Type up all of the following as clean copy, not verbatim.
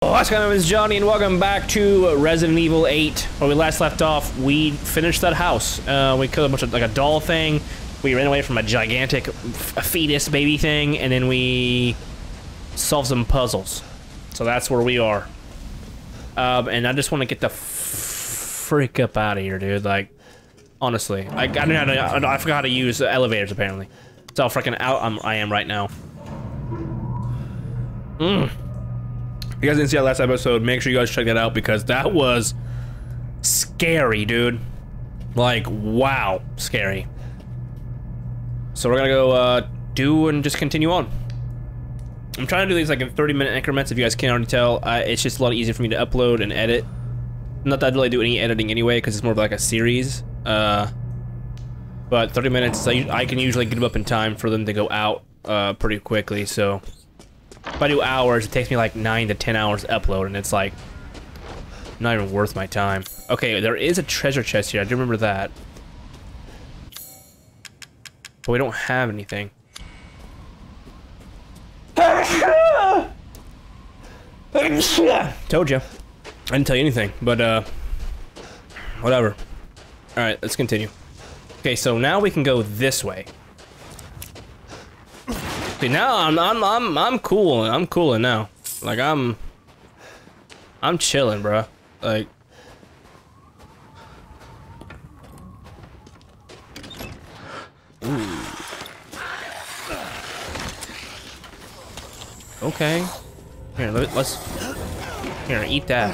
What's going on, it's Johnny, and welcome back to Resident Evil 8. Where we last left off, we finished that house. We killed a bunch of, like, a doll thing. We ran away from a gigantic fetus baby thing, and then we solved some puzzles. So that's where we are. And I just want to get the freak up out of here, dude. Like, honestly. I forgot how to use elevators, apparently. That's how freaking out I am right now. If you guys didn't see that last episode, make sure you guys check that out because that was scary, dude. Like, wow, scary. So we're gonna go do and just continue on. I'm trying to do these like in 30-minute increments. If you guys can't already tell, it's just a lot easier for me to upload and edit. Not that I really do any editing anyway, because it's more of like a series. But 30 minutes, I can usually get them up in time for them to go out pretty quickly. So. If I do hours, it takes me like 9 to 10 hours to upload, and it's like not even worth my time. Okay, there is a treasure chest here. I do remember that. But we don't have anything. Told you. I didn't tell you anything, but whatever. Alright, let's continue. Okay, so now we can go this way. See, now I'm cool. I'm cooling now. Like I'm chilling, bro. Like ooh. Okay. Here, let's here, eat that.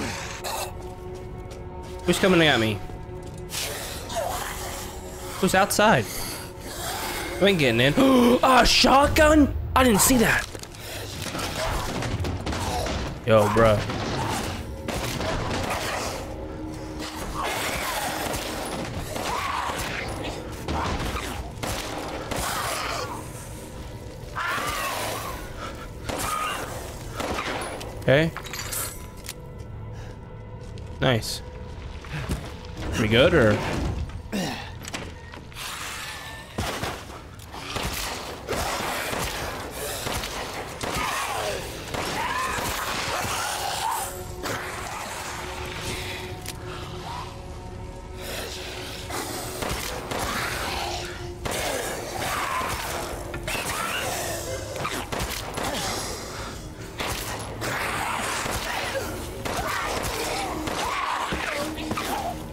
Who's coming at me? Who's outside? I ain't getting in. A shotgun? I didn't see that. Yo, bruh. Okay. Nice. We good or?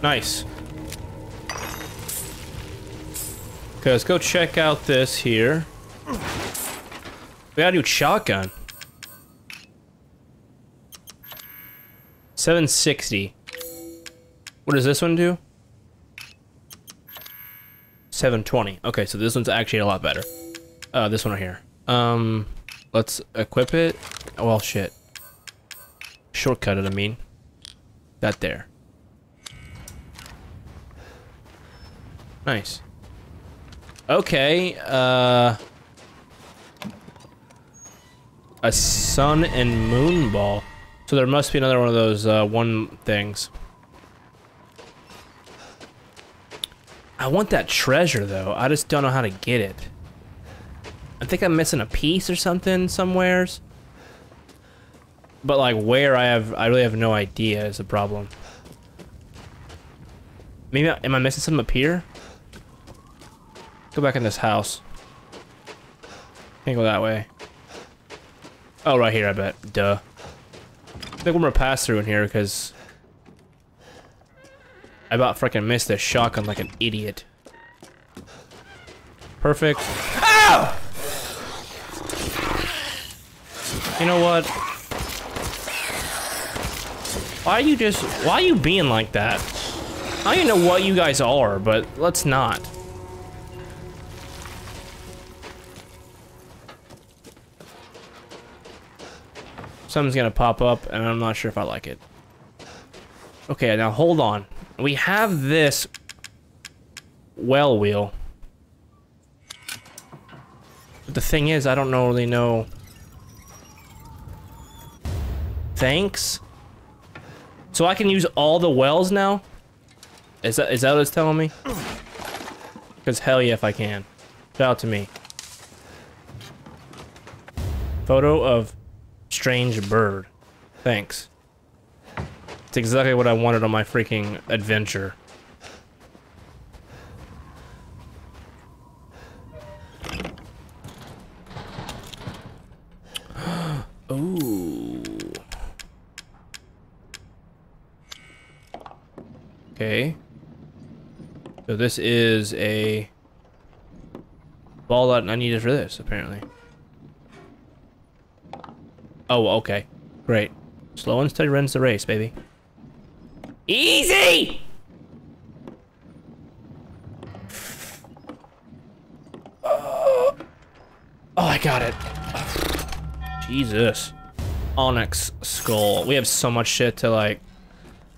Nice. Okay, let's go check out this here. We got a new shotgun. 760. What does this one do? 720. Okay, so this one's actually a lot better. This one right here. Let's equip it. Oh, well, shit. Shortcut it, I mean. That there. Nice. Okay, a sun and moon ball. So there must be another one of those one things. I want that treasure though. I just don't know how to get it. I think I'm missing a piece or something somewheres. But like where I really have no idea is the problem. Maybe am I missing something up here? Go back in this house. Can't go that way. Oh, right here, I bet. Duh. I think we're gonna pass through in here because I about freaking missed this shotgun like an idiot. Perfect. Ow! You know what? Why are you being like that? I don't even know what you guys are, but let's not. Something's gonna pop up, and I'm not sure if I like it. Okay, now hold on. We have this well wheel. But the thing is, I don't really know. Thanks? So I can use all the wells now? Is that what it's telling me? Because hell yeah if I can. Shout out to me. Photo of strange bird. Thanks. It's exactly what I wanted on my freaking adventure. Ooh. Okay. So this is a ball that I needed for this, apparently. Oh, okay. Great. Slow and steady runs the race, baby. Easy! Oh, I got it. Jesus. Onyx skull. We have so much shit to, like,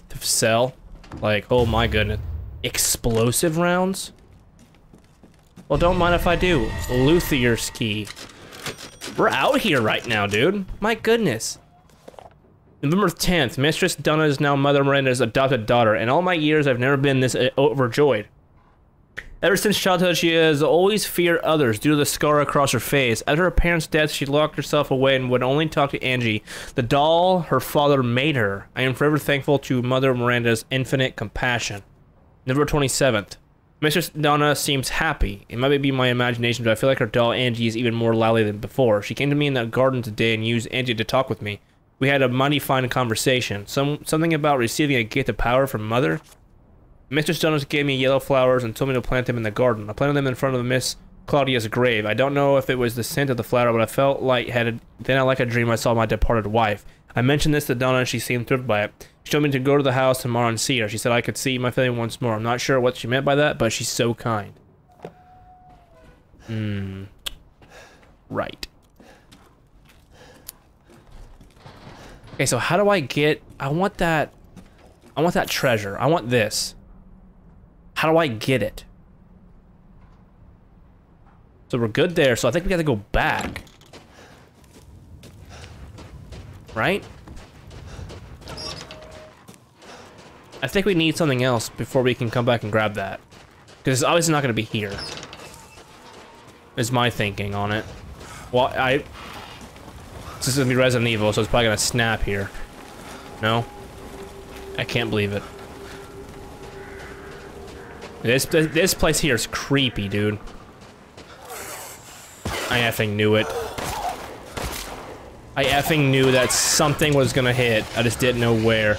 to sell. Like, oh my goodness. Explosive rounds? Well, don't mind if I do. Luthier's key. We're out here right now, dude. My goodness. November 10th, Mistress Donna is now Mother Miranda's adopted daughter. In all my years, I've never been this overjoyed. Ever since childhood, she has always feared others due to the scar across her face. After her parents' death, she locked herself away and would only talk to Angie, the doll her father made her. I am forever thankful to Mother Miranda's infinite compassion. November 27th. Mistress Donna seems happy. It might be my imagination, but I feel like her doll Angie is even more lively than before. She came to me in the garden today and used Angie to talk with me. We had a mighty fine conversation. Something about receiving a gift of power from Mother. Mistress Donna gave me yellow flowers and told me to plant them in the garden. I planted them in front of Miss Claudia's grave. I don't know if it was the scent of the flower, but I felt lightheaded. Then I like a dream I saw my departed wife. I mentioned this to Donna and she seemed thrilled by it. She told me to go to the house tomorrow and see her. She said I could see my family once more. I'm not sure what she meant by that, but she's so kind. Hmm. Right. Okay, so how do I get... I want that treasure. I want this. How do I get it? So we're good there, so I think we gotta go back. Right? I think we need something else before we can come back and grab that. Because it's obviously not going to be here. Is my thinking on it. Well, this is going to be Resident Evil, so it's probably going to snap here. No? I can't believe it. This place here is creepy, dude. I effing knew it. I effing knew that something was going to hit. I just didn't know where.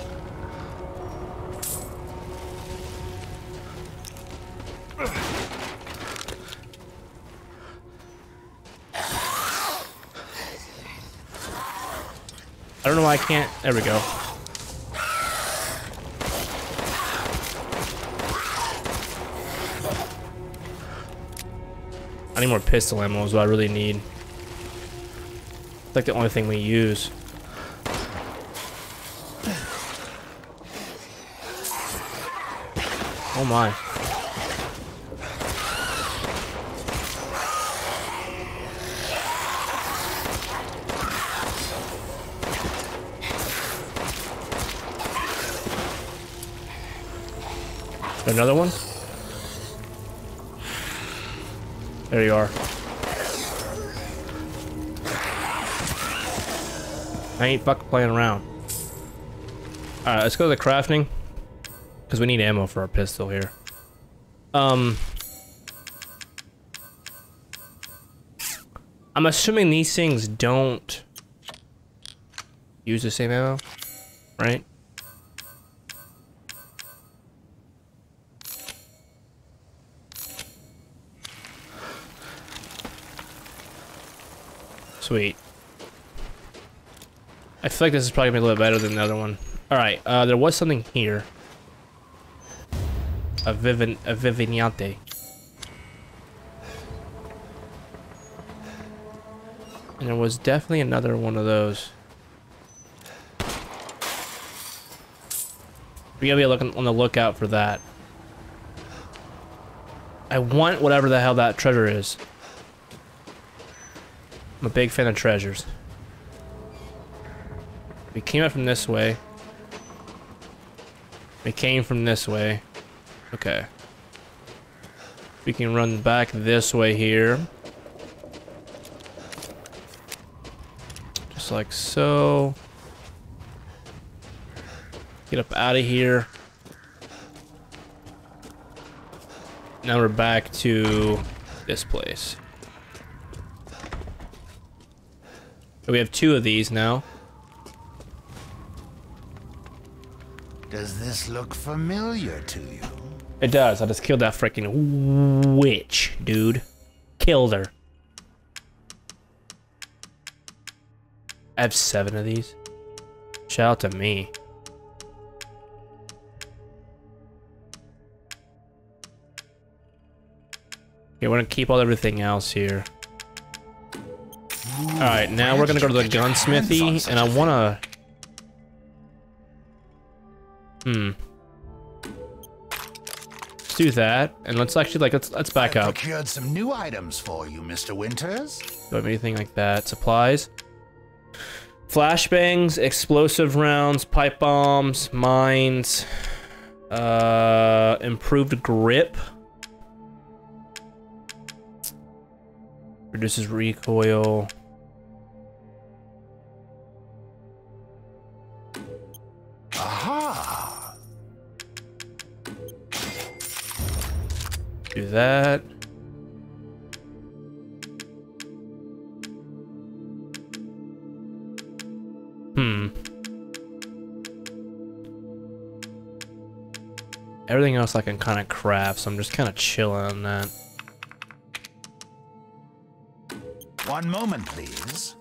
I don't know why I can't. There we go. I need more pistol ammo, is what I really need. It's like the only thing we use. Oh my. Another one? There you are. I ain't fuck playing around. Alright, let's go to the crafting. Because we need ammo for our pistol here. I'm assuming these things don't use the same ammo, right? Sweet. I feel like this is probably gonna be a little better than the other one. Alright, there was something here. A Vivignante. And there was definitely another one of those. We gotta be looking on the lookout for that. I want whatever the hell that treasure is. I'm a big fan of treasures. We came out from this way. We came from this way. Okay. We can run back this way here. Just like so. Get up out of here. Now we're back to this place. We have two of these now. Does this look familiar to you? It does. I just killed that freaking witch, dude. Killed her. I have 7 of these. Shout out to me. Okay, we're gonna keep all everything else here. Alright, now we're gonna go to the gunsmithy, and I wanna... Let's do that, and let's actually, like, let's back up. I've procured some new items for you, Mr. Winters. Do I have anything like that? Supplies. Flashbangs, explosive rounds, pipe bombs, mines, improved grip. Reduces recoil. Aha! Do that. Everything else I can kind of craft, so I'm just kind of chilling on that. One moment, please.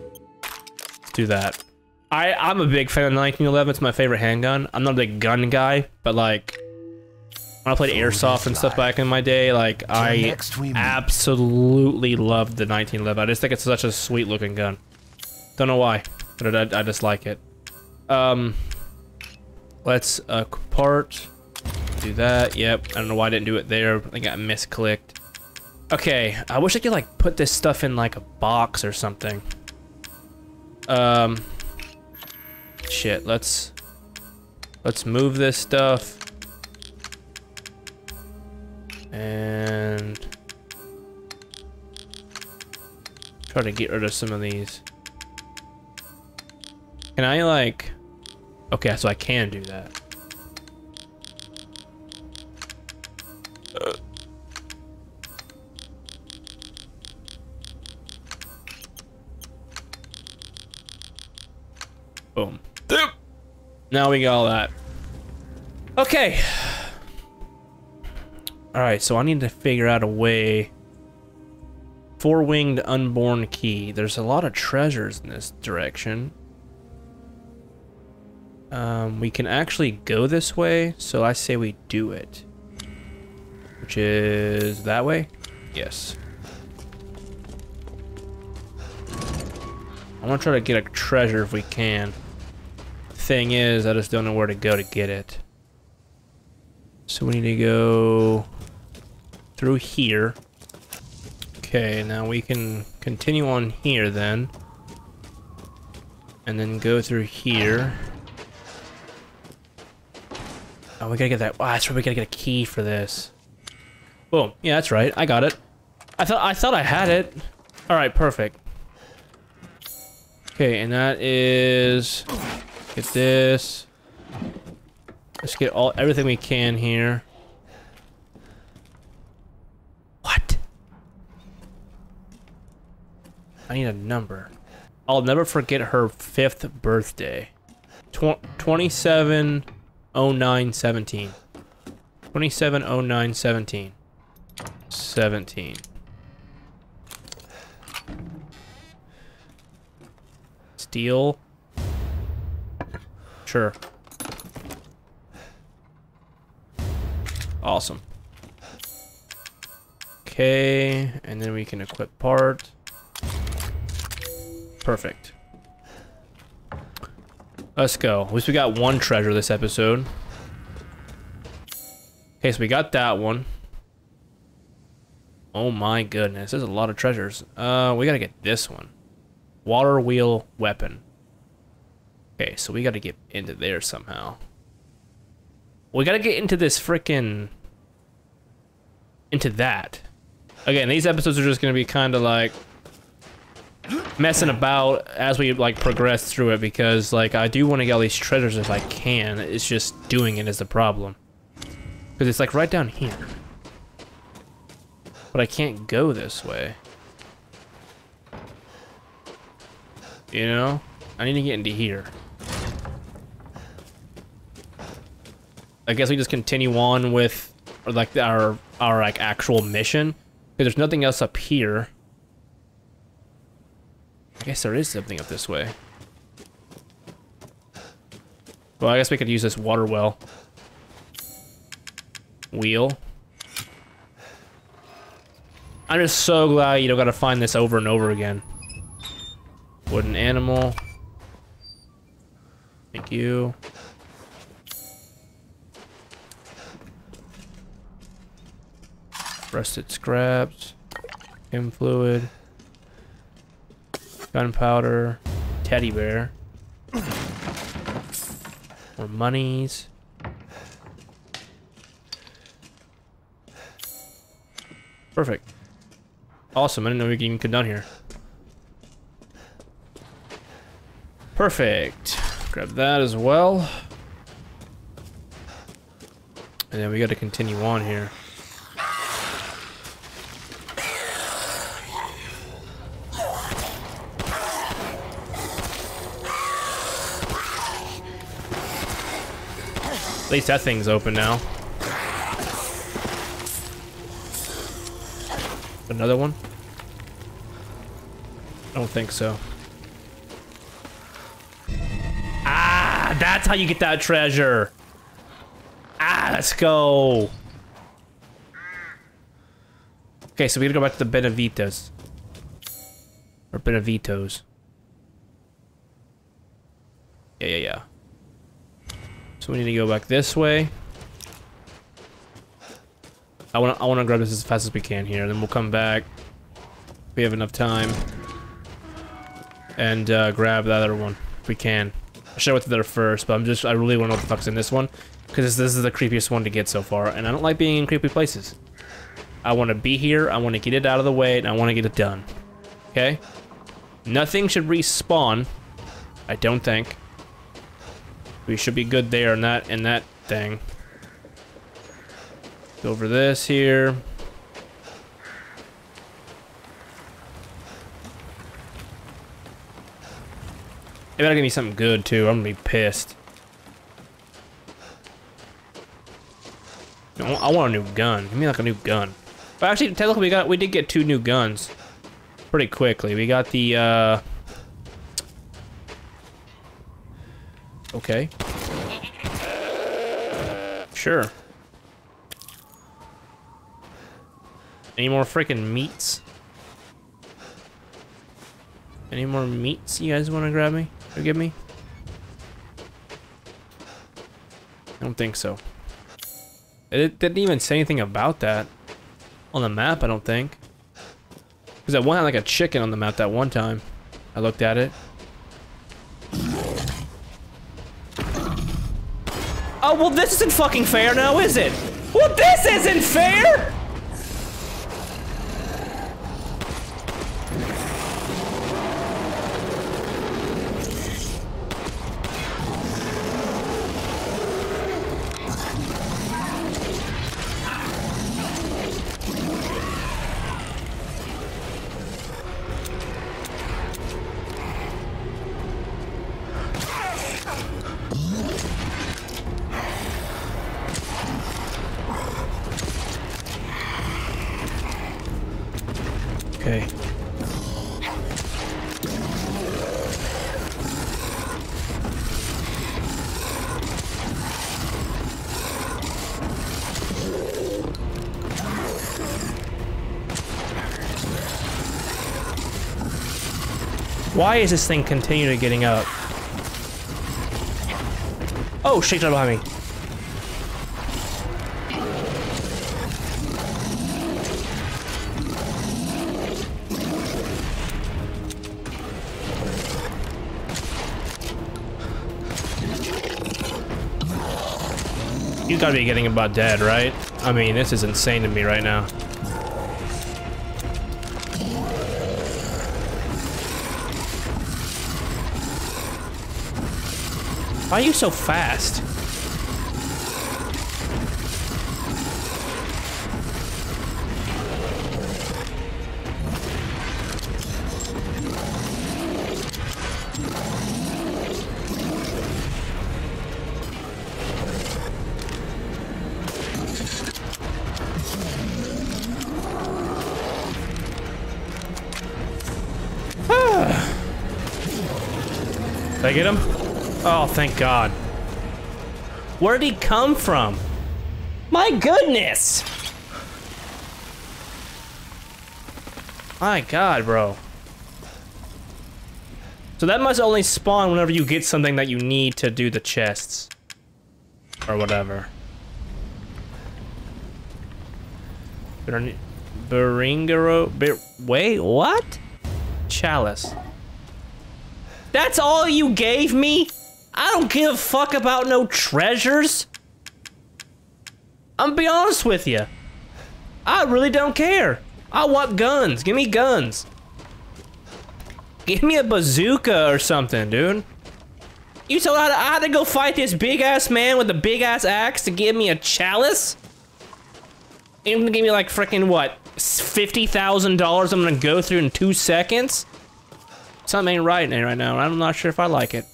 Let's do that. I'm a big fan of 1911. It's my favorite handgun. I'm not a big gun guy, but like when I played airsoft and stuff back in my day, like I absolutely loved the 1911. I just think it's such a sweet looking gun. Don't know why, but I just like it. Let's part. Do that. Yep. I don't know why I didn't do it there. I think I misclicked. Okay. I wish I could like put this stuff in like a box or something. Shit. Let's move this stuff. And try to get rid of some of these. Can I like? Okay, so I can do that. Boom. Now we got all that. Okay. Alright, so I need to figure out a way. Four-winged unborn key. There's a lot of treasures in this direction. We can actually go this way, so I say we do it. Which is that way? Yes. I want to try to get a treasure if we can. Thing is, I just don't know where to go to get it. So we need to go through here. Okay, now we can continue on here then. And then go through here. Oh, we gotta get that. Oh, that's right, we gotta get a key for this. Boom. Yeah, that's right. I got it. I thought I had it. All right, perfect. Okay, and that is get this. Let's get everything we can here. What? I need a number. I'll never forget her 5th birthday. 270917. 270917. 17. Steel. Sure. Awesome. Okay, and then we can equip part. Perfect. Let's go. At least we got one treasure this episode. Okay, so we got that one. Oh my goodness, there's a lot of treasures. We gotta get this one. Water wheel weapon. Okay, so we gotta get into there somehow. We gotta get into this frickin'... Into that. Again, these episodes are just gonna be kinda like... messing about as we like progress through it, because like I do want to get all these treasures if I can. It's just doing it is the problem, because it's like right down here, but I can't go this way. You know, I need to get into here. I guess we just continue on with like our like actual mission, because there's nothing else up here. I guess there is something up this way. Well, I guess we could use this water well. Wheel. I'm just so glad you don't gotta find this over and over again. Wooden animal. Thank you. Rusted scraps. Chem fluid. Gunpowder, teddy bear, more monies. Perfect. Awesome, I didn't know we could even come down here. Perfect. Grab that as well. And then we gotta continue on here. At least that thing's open now. Another one? I don't think so. Ah, that's how you get that treasure. Ah, let's go. Okay, so we gotta go back to the Benevientos. Or Benevientos. Yeah. So we need to go back this way. I want to grab this as fast as we can here, then we'll come back if we have enough time and grab the other one if we can. I should have went there first, but I really want to know what the fuck's in this one, because this is the creepiest one to get so far, and I don't like being in creepy places. I want to be here, I want to get it out of the way, and I want to get it done. Okay? Nothing should respawn, I don't think. We should be good there, not in that thing. Over this here. It better give me something good too. I'm gonna be pissed. I want a new gun. Give me like a new gun. But actually, technically, we did get 2 new guns pretty quickly. We got the. Okay. Sure. Any more freaking meats? Any more meats you guys want to grab me or give me? I don't think so. It didn't even say anything about that on the map, I don't think. Because that one had like a chicken on the map that one time. I looked at it. Oh, well, this isn't fucking fair now, is it? Well, this isn't fair! Why is this thing continually getting up? Oh, shit, right behind me. You gotta be getting about dead, right? I mean, this is insane to me right now. Why are you so fast? Did I get him? Oh, thank God. Where'd he come from? My goodness! My God, bro. So that must only spawn whenever you get something that you need to do the chests. Or whatever. Beringaro... Wait, what? Chalice. That's all you gave me? I don't give a fuck about no treasures. I'm gonna be honest with you. I really don't care. I want guns. Give me guns. Give me a bazooka or something, dude. You told me I had to go fight this big-ass man with a big-ass axe to give me a chalice? You're gonna give me like freaking what? $50,000 I'm gonna go through in 2 seconds? Something ain't right in it right now. I'm not sure if I like it.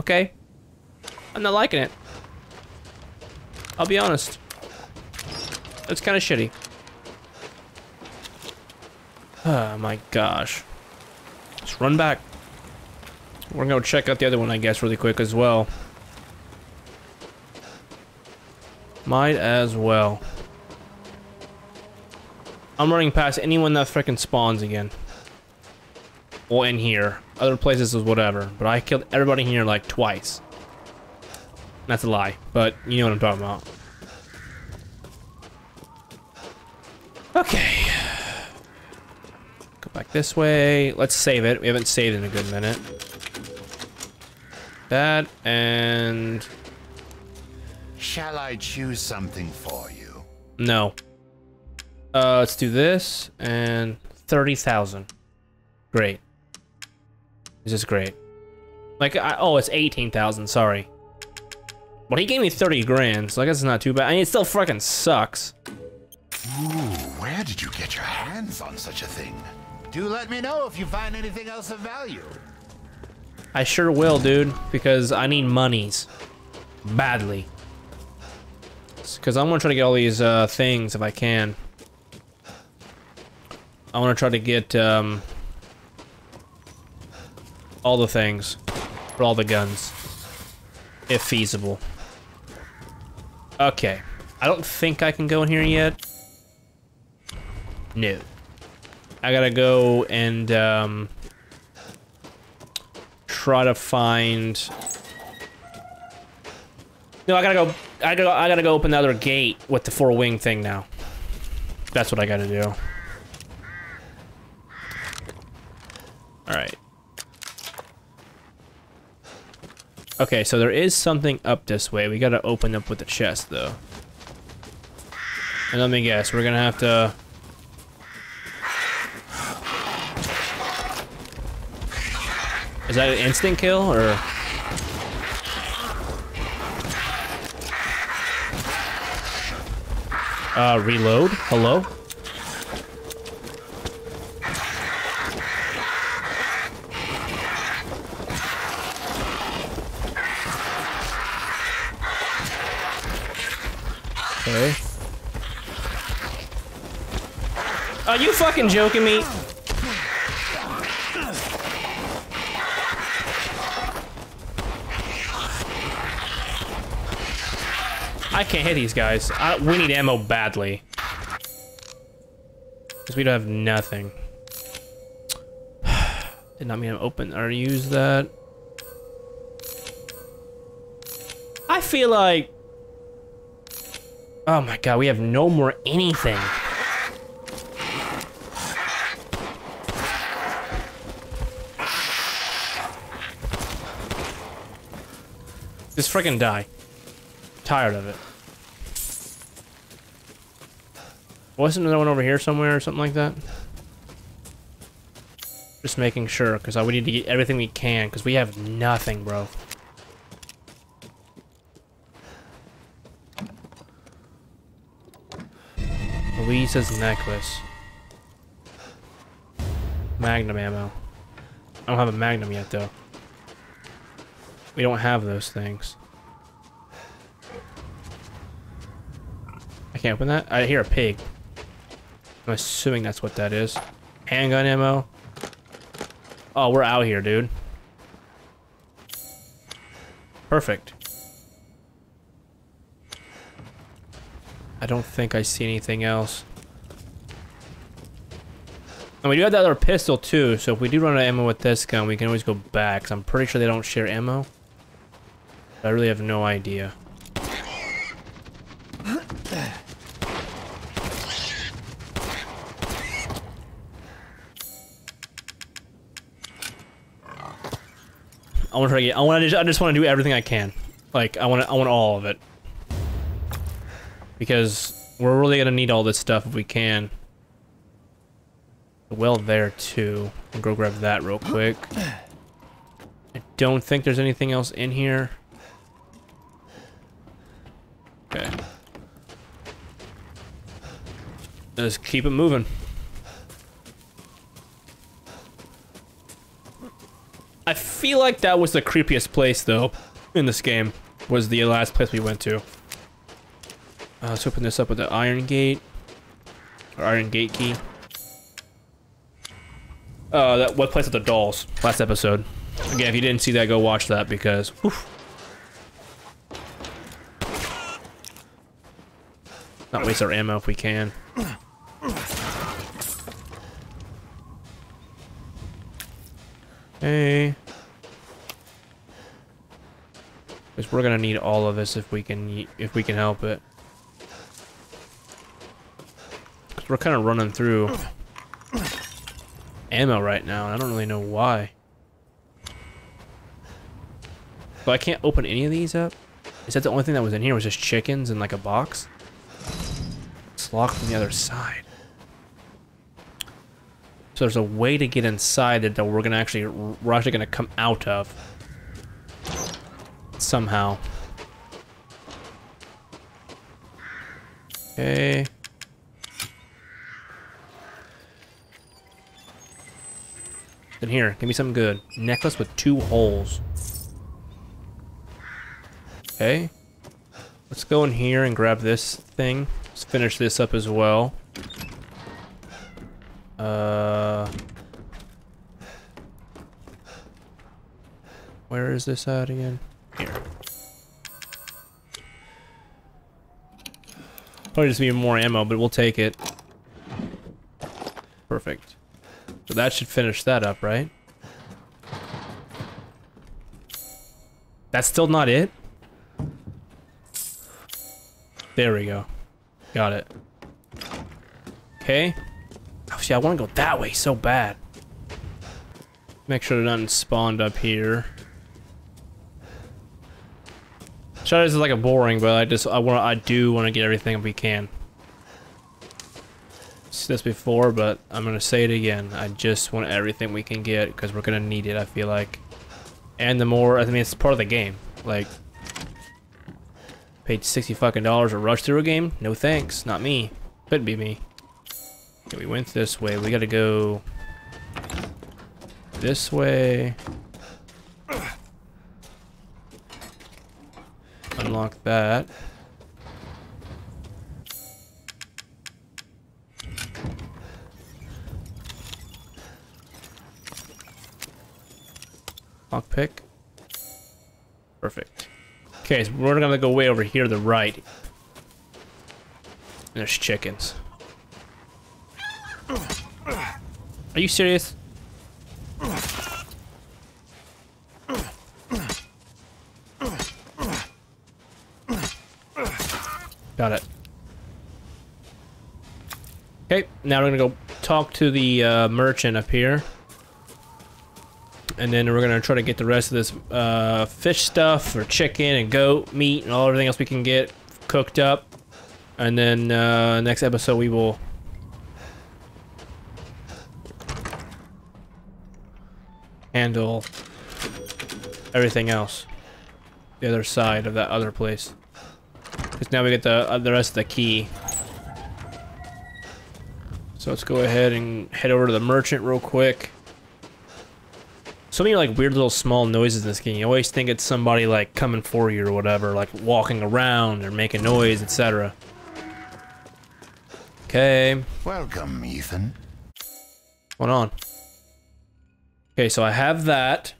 Okay? I'm not liking it. I'll be honest. It's kind of shitty. Oh my gosh. Let's run back. We're gonna go check out the other one, I guess, really quick as well. Might as well. I'm running past anyone that frickin' spawns again. Or in here. Other places was whatever. But I killed everybody in here like twice. That's a lie. But you know what I'm talking about. Okay. Go back this way. Let's save it. We haven't saved in a good minute. That and... Shall I choose something for you? No. Let's do this. And 30,000. Great. This is great. Like, oh, it's 18,000, sorry. Well, he gave me 30 grand, so I guess it's not too bad. I mean, it still fucking sucks. Ooh, where did you get your hands on such a thing? Do let me know if you find anything else of value. I sure will, dude, because I need monies. Badly. Because I'm gonna try to get all these, things if I can. I wanna try to get, all the things, for all the guns, if feasible. Okay, I don't think I can go in here yet. No. I gotta go and try to find... No, I gotta go open the other gate with the four-wing thing now. That's what I gotta do. All right. Okay, so there is something up this way. We gotta open up with the chest, though. And let me guess, we're gonna have to... Is that an instant kill, or...? Reload? Hello? Okay. Are you fucking joking me? I can't hit these guys. We need ammo badly. Because we don't have nothing. Did not mean to open or use that. I feel like... Oh my God, we have no more anything. Just freaking die. Tired of it. Wasn't there one over here somewhere or something like that? Just making sure, because we need to get everything we can, because we have nothing, bro. Lisa's necklace. Magnum ammo. I don't have a magnum yet, though. We don't have those things. I can't open that? I hear a pig. I'm assuming that's what that is. Handgun ammo. Oh, we're out here, dude. Perfect. I don't think I see anything else. And we do have that other pistol too, so if we do run out of ammo with this gun, we can always go back, because I'm pretty sure they don't share ammo. But I really have no idea. I want to get. I just want to do everything I can. Like I want all of it. Because we're really gonna need all this stuff if we can. The well there too. I'll go grab that real quick. I don't think there's anything else in here. Okay. Let's keep it moving. I feel like that was the creepiest place, though, in this game, was the last place we went to. Let's open this up with the iron gate, or iron gate key. That what place with the dolls, last episode. Again, if you didn't see that, go watch that, because, oof. Not waste our ammo if we can. Hey. Because we're gonna need all of this if we can help it. Cause we're kind of running through ammo right now, and I don't really know why. But I can't open any of these up. Is that the only thing that was in here? Was just chickens in like a box? It's locked from the other side. So there's a way to get inside it that we're actually gonna come out of somehow. Okay. In here, give me something good. Necklace with two holes. Okay. Let's go in here and grab this thing. Let's finish this up as well. Where is this at again? Here. Probably just need more ammo, but we'll take it. Perfect. So that should finish that up, right? That's still not it? There we go. Got it. Okay. Oh, shit, I want to go that way so bad. Make sure nothing spawned up here. Shadows is like a boring, but I do want to get everything we can. Said this before, but I'm gonna say it again. I just want everything we can get because we're gonna need it. I feel like, and the more, I mean, it's part of the game. Like, paid $60 to rush through a game? No thanks, not me. Couldn't be me. Okay, we went this way. We gotta go this way. Unlock that. Lockpick. Perfect. Okay, so we're gonna go way over here to the right. And there's chickens. Are you serious? Got it. Okay, now we're gonna go talk to the merchant up here. And then we're gonna try to get the rest of this fish stuff, or chicken and goat meat and everything else we can get cooked up. And then next episode we will... handle everything else. The other side of that other place. Because now we get the rest of the key. So let's go ahead and head over to the merchant real quick. So many like weird little small noises in this game. You always think it's somebody like coming for you or whatever, like walking around or making noise, etc. Okay. Welcome, Ethan. What's going on? Okay, so I have that.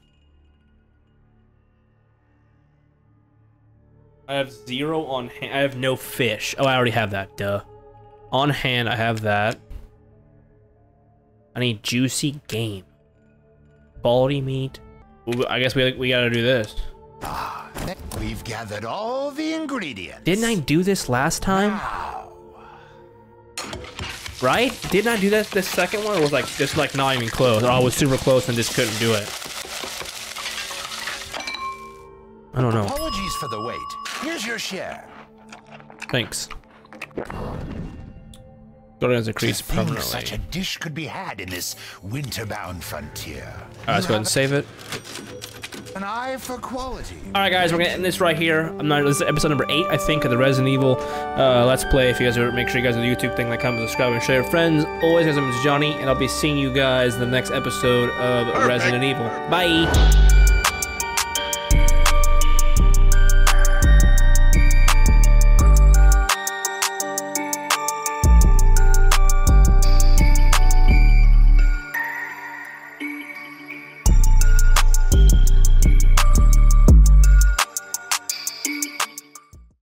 I have zero on hand. I have no fish. Oh, I already have that. Duh. On hand, I have that. I need juicy game. Quality meat. Ooh, I guess we gotta do this. Ah, we've gathered all the ingredients. Didn't I do this last time? Wow. Right? Didn't I do that this second one? It was like just like not even close. I was super close and just couldn't do it. I don't know. Apologies for the wait. Here's your share. Thanks. Go down as a crease permanently. Such a dish could be had in this winterbound frontier. All right, let's go ahead and save it. An eye for quality. All right, guys, we're gonna end this right here. I'm not. This is episode number 8, I think, of the Resident Evil Let's Play. If you guys are, make sure you guys do the YouTube thing, like, comment, subscribe, and share. Friends, always, guys, my name is Johnny, and I'll be seeing you guys in the next episode of Resident Evil. Bye.